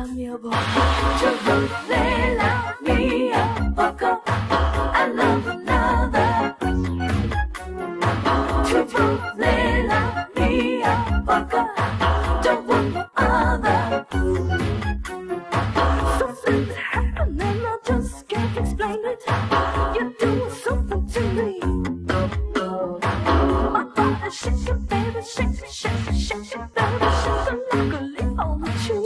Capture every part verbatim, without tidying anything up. la mia boca. Yo volé la mia boca. I love another. Yo volé la mia boca. Don't want no other. Something's happening, I just can't explain it. You're doing something to me. My body shake it, baby, shake it, shake it, shake it, baby, shake it. I'm not gonna live on with you.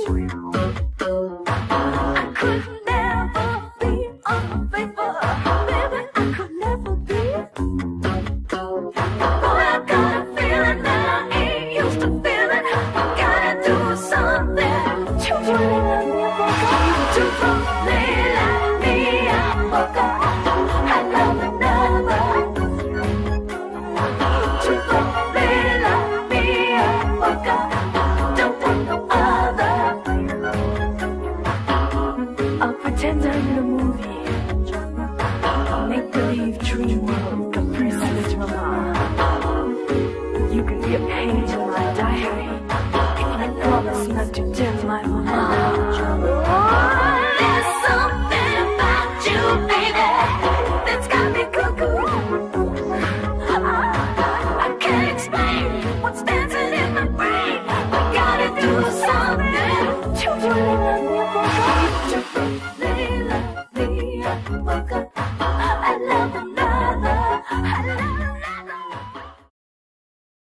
I could never be unfaithful, baby. I could never be. Boy, I got a feeling that I ain't used to feeling. I gotta do something. Children in the neighborhood.